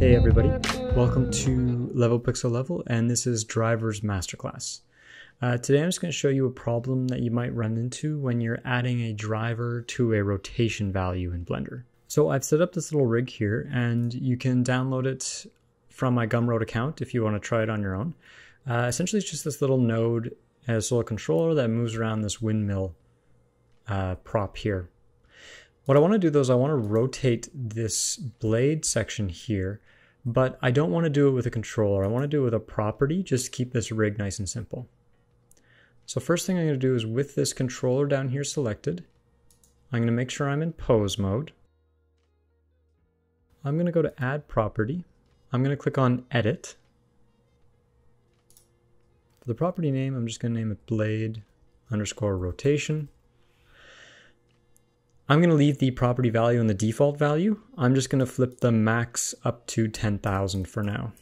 Hey everybody, welcome to Level Pixel Level, and this is Drivers Masterclass. Today I'm just going to show you a problem that you might run into when you're adding a driver to a rotation value in Blender. So I've set up this little rig here, and you can download it from my Gumroad account if you want to try it on your own. Essentially it's just this little node as a little controller that moves around this windmill prop here. What I want to do though is I want to rotate this blade section here, but I don't want to do it with a controller. I want to do it with a property, just to keep this rig nice and simple. So first thing I'm going to do is with this controller down here selected, I'm going to make sure I'm in pose mode. I'm going to go to add property. I'm going to click on edit. For the property name, I'm just going to name it blade underscore rotation. I'm going to leave the property value in the default value. I'm just going to flip the max up to 10,000 for now.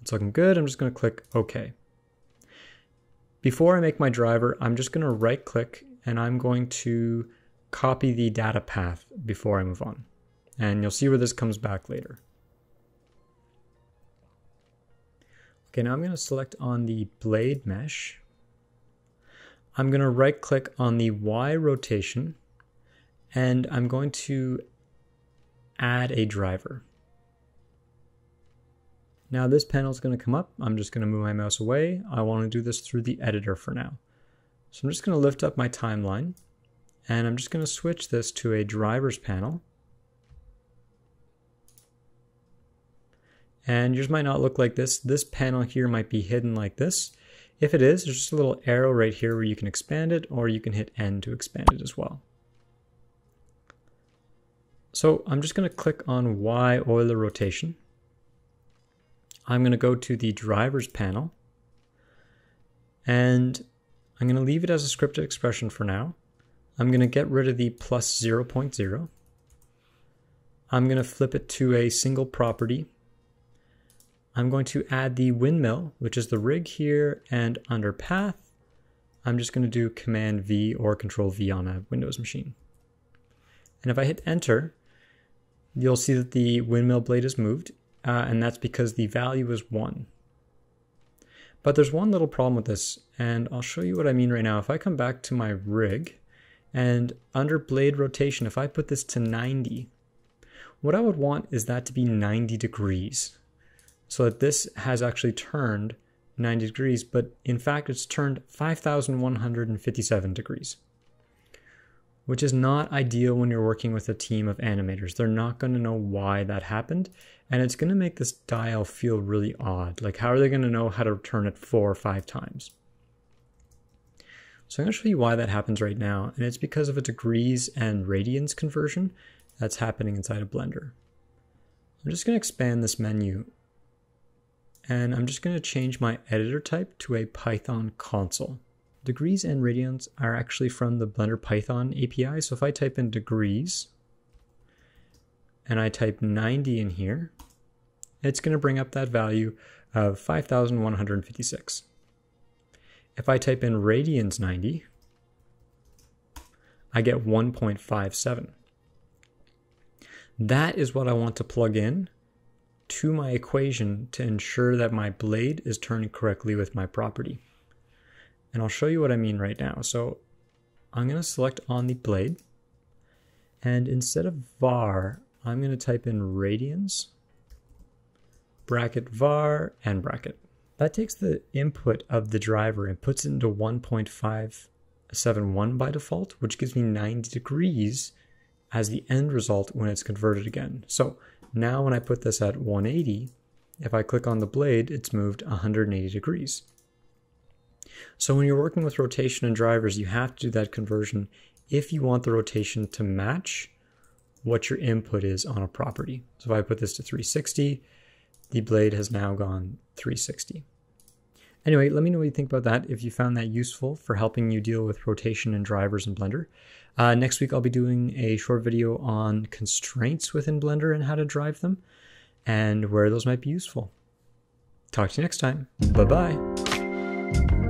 It's looking good. I'm just going to click OK. Before I make my driver, I'm just going to right click and I'm going to copy the data path before I move on. And you'll see where this comes back later. Okay, now I'm going to select on the blade mesh. I'm going to right click on the Y rotation and I'm going to add a driver. Now this panel is going to come up. I'm just going to move my mouse away. I want to do this through the editor for now. So I'm just going to lift up my timeline and I'm just going to switch this to a drivers panel. And yours might not look like this. This panel here might be hidden like this. If it is, there's just a little arrow right here where you can expand it, or you can hit N to expand it as well. So I'm just going to click on Y Euler rotation. I'm going to go to the drivers panel and I'm going to leave it as a scripted expression for now. I'm going to get rid of the plus 0.0. I'm going to flip it to a single property. I'm going to add the windmill, which is the rig here, and under path, I'm just going to do Command V or Control V on a Windows machine. And if I hit Enter, you'll see that the windmill blade is moved, and that's because the value is 1. But there's one little problem with this, and I'll show you what I mean right now. If I come back to my rig, and under blade rotation, if I put this to 90, what I would want is that to be 90 degrees. So that this has actually turned 90 degrees, but in fact it's turned 5,157 degrees, which is not ideal when you're working with a team of animators. They're not going to know why that happened, and it's going to make this dial feel really odd. Like, how are they going to know how to turn it 4 or 5 times? So I'm going to show you why that happens right now, and it's because of a degrees and radians conversion that's happening inside of Blender. I'm just going to expand this menu. And I'm just going to change my editor type to a Python console. Degrees and radians are actually from the Blender Python API. So if I type in degrees and I type 90 in here, it's going to bring up that value of 5,156. If I type in radians 90, I get 1.57. That is what I want to plug in to my equation to ensure that my blade is turned correctly with my property. And I'll show you what I mean right now. So I'm going to select on the blade, and instead of var, I'm going to type in radians, bracket var, and bracket. That takes the input of the driver and puts it into 1.571 by default, which gives me 90 degrees as the end result when it's converted again. So now when I put this at 180, if I click on the blade, it's moved 180 degrees. So when you're working with rotation and drivers, you have to do that conversion if you want the rotation to match what your input is on a property. So if I put this to 360, the blade has now gone 360. Anyway, let me know what you think about that, if you found that useful for helping you deal with rotation and drivers in Blender. Next week, I'll be doing a short video on constraints within Blender and how to drive them and where those might be useful. Talk to you next time. Bye-bye.